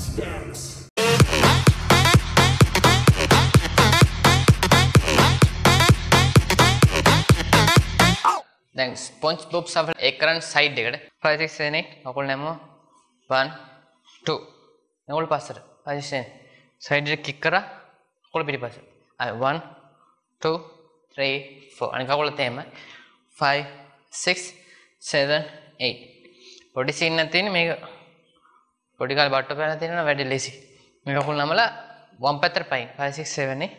SpongeBob's. Then SpongeBob suffered a current side degrade. Project any, Uncle Nemo 1, 2. Uncle Pastor, Project side degrade kickera, Uncle Pity Pastor. 1, 2, 3, 4. And Uncle Thema 5, 6, 7, 8. Body scene nothing, make body car battle pen nothing, and very lazy. Make Uncle Namala 1 petter pine 5, 6, 7, 8.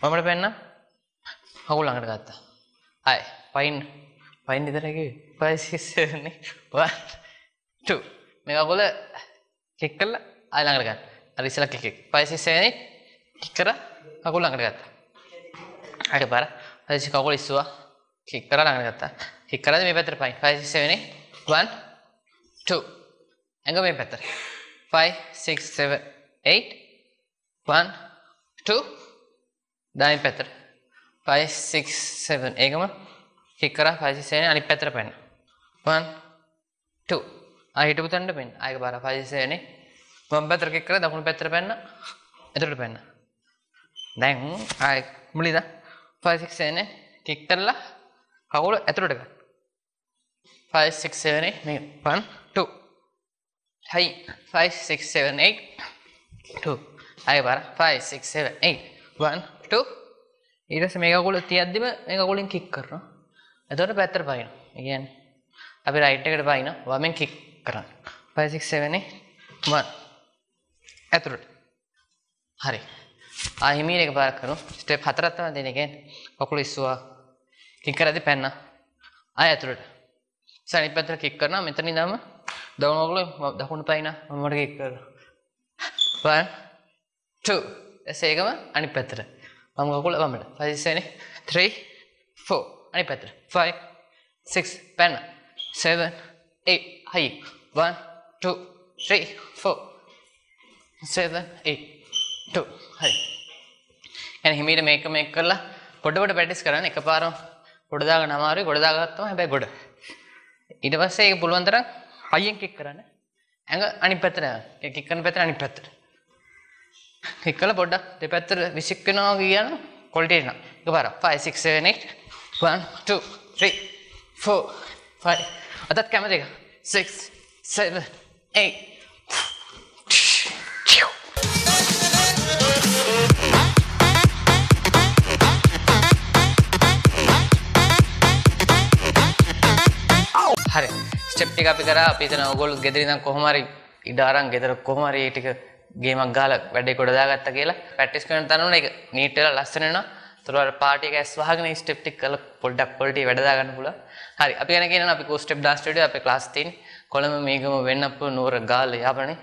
One more pen na, Uncle Langarata. Aye, pine. Fine इधर है कि 5, 6, 7, 8, 1, 2 मेरा बोले click कर ला आय लंगर का अरे इसला क्लिक 5, 6, 7, 8 क्लिक करा काकू लंगर का था आगे बारा अरे इसका काकू इसवा क्लिक करा लंगर का था क्लिक करा तो मेरे पैतर 5, 5, 6, 7, 8, 1, 2 एंगो मेरे पैतर 5, 6, 7, 8, 1, 2 दाई पैतर 5, 6, 7 एंगो में क्लिक करा 5, 6, 7 पेत्र पैन 1, 2 हिट पे पैन आगे बारह 5, 6, 7, 8 पेत्र क्लिक करा दखुण पेत्र पैन इधर पैन दें आगे मुड़ीदा 5, 6, 7, 8 क्लिक कर ला काकूल एतोड़ का 5, 6, 7, 8 1, 2 हाई 5, 6, 7, 8 2 आगे बारह 5, 6, 7, 8 1, 2 इधर से मेगा गोल त्यादी में मेगा गोल क्लिक कर रहा इधर बेहतर पाई अगेन अभी राइट टेकड़ पाई ना वहाँ में किक करा 5, 6, 7, 8 1 एतुर हरे आई मीर एक बार करो स्टेप हाथ रहता है देने के पकड़ो इसवा किक करा दे पहनना आया एतुर सानी पैतर किक करना मैं इतनी दाम दाउन वालों दाउन पाई ना मम्मड़ किक कर 1, 2 ऐसे एक बार अन्य पैतर हम को ले बामड़ 5, 6, 7, 3, 4 Pattern 5, 6 pen 7, 8 high 1, 2, 3, 4 7, 8 2 high and he made a make color put over the practice current a caparo put the namari go to the gato by good it was a bulundra high and kick run and any petra kick and petra and petra kick color boda the petra visicano again quality now go bar 5, 6, 7, 8 1, 2, 3, 4, 5 अदत क्या मरेगा 6, 7, 8 हरे step टिका पे करा आप इतना गोल गेदरी ना को हमारी इडारंग गेदर को हमारी ये टिका गेम अगाल बैठे कोड़ा जागा तकेला प्रैक्टिस करने तानों ने नीट ला लास्ट ने ना तो यार पार्टी का स्वागत नहीं स्टेप टिक कल प्रोडक्ट क्वालिटी वेडा आगन बोला हरी अभी यानी कि ना अभी को स्टेप डांस स्टूडियो अभी क्लास 3 कॉलम में मेगम वेनप 100 गाल यापने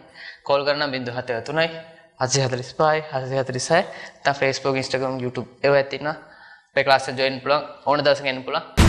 कॉल करना बिंदु 73 845 846 ता फेसबुक इंस्टाग्राम YouTube एवैतिना पे क्लास से जॉइन पुला ओन दस गेन पुला